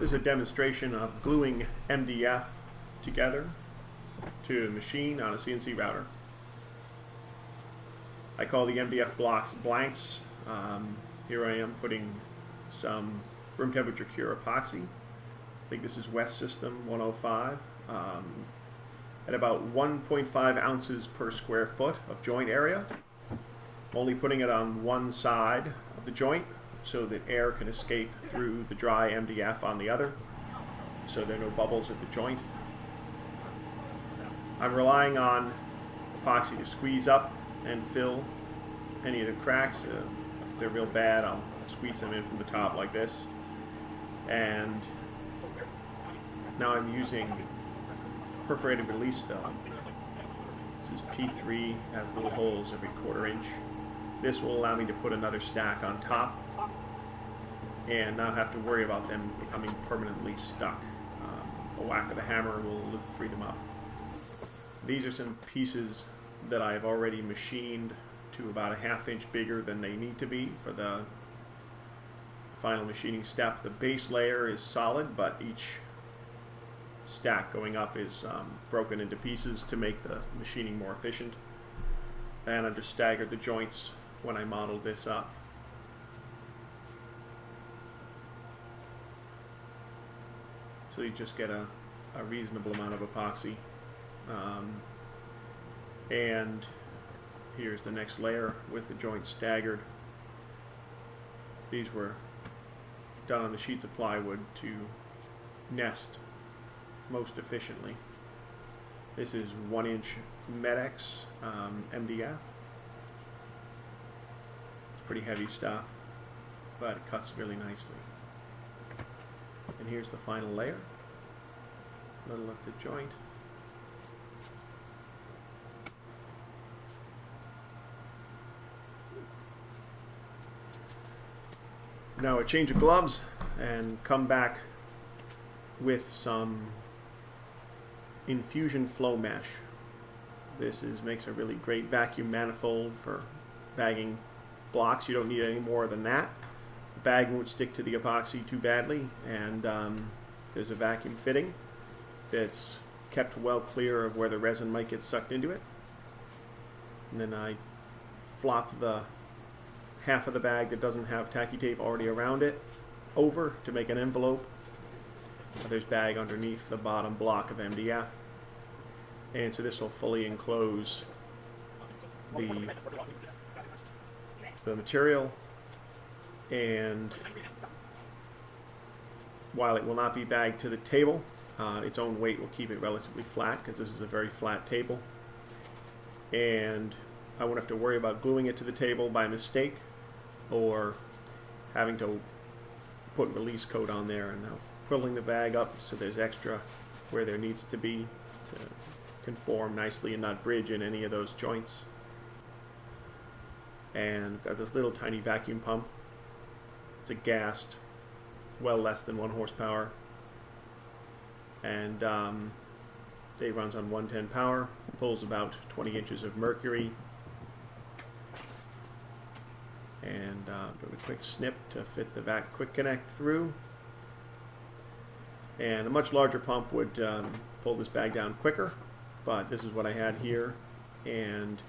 This is a demonstration of gluing MDF together to a machine on a CNC router. I call the MDF blocks blanks. Here I am putting some room temperature cure epoxy. I think this is West System 105. At about 1.5 ounces per square foot of joint area. I'm only putting it on one side of the joint so that air can escape through the dry MDF on the other, so there are no bubbles at the joint. I'm relying on epoxy to squeeze up and fill any of the cracks. If they're real bad, I'll squeeze them in from the top like this. And now I'm using perforated release film. This is P3, has little holes every quarter inch. This will allow me to put another stack on top and not have to worry about them becoming permanently stuck. A whack of the hammer will free them up. These are some pieces that I have already machined to about a half inch bigger than they need to be for the final machining step. The base layer is solid, but each stack going up is broken into pieces to make the machining more efficient. And I just staggered the joints when I modeled this up. So you just get a reasonable amount of epoxy. And here's the next layer with the joints staggered. These were done on the sheets of plywood to nest most efficiently. This is 1-inch Medex MDF. It's pretty heavy stuff, but it cuts really nicely. And here's the final layer. Little at the joint. Now a change of gloves and come back with some infusion flow mesh. This makes a really great vacuum manifold for bagging blocks. You don't need any more than that. The bag won't stick to the epoxy too badly, and there's a vacuum fitting that's kept well clear of where the resin might get sucked into it. And then I flop the half of the bag that doesn't have tacky tape already around it over to make an envelope. There's bag underneath the bottom block of MDF, and so this will fully enclose the material, and while it will not be bagged to the table, its own weight will keep it relatively flat because this is a very flat table, and I won't have to worry about gluing it to the table by mistake or having to put release coat on there and now quilling the bag up so there's extra where there needs to be to conform nicely and not bridge in any of those joints. And got this little tiny vacuum pump. It's a Gast, well less than 1 horsepower, and it runs on 110 power, pulls about 20 inches of mercury, and do a quick snip to fit the quick connect through. And a much larger pump would pull this bag down quicker, but this is what I had here, and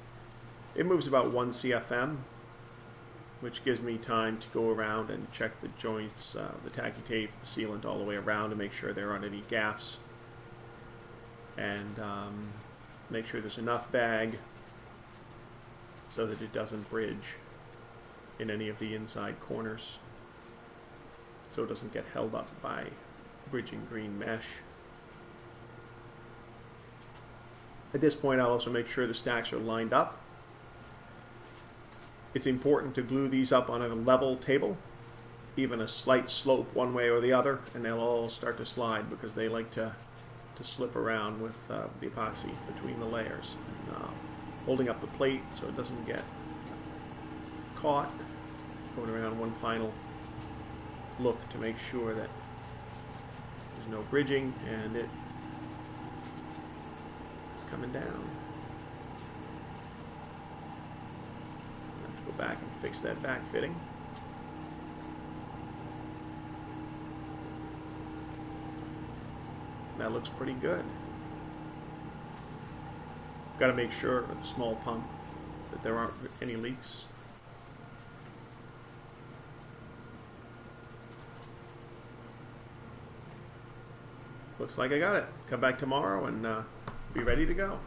it moves about 1 CFM, which gives me time to go around and check the joints, the tacky tape, the sealant all the way around to make sure there aren't any gaps, and make sure there's enough bag so that it doesn't bridge in any of the inside corners, so it doesn't get held up by bridging green mesh. At this point, I'll also make sure the stacks are lined up. It's important to glue these up on a level table, even a slight slope one way or the other, and they'll all start to slide because they like to slip around with the epoxy between the layers. And, holding up the plate so it doesn't get caught. Going around one final look to make sure that no bridging, and it is coming down. I have to go back and fix that back fitting. That looks pretty good. Got to make sure with the small pump that there aren't any leaks. Looks like I got it. Come back tomorrow and be ready to go.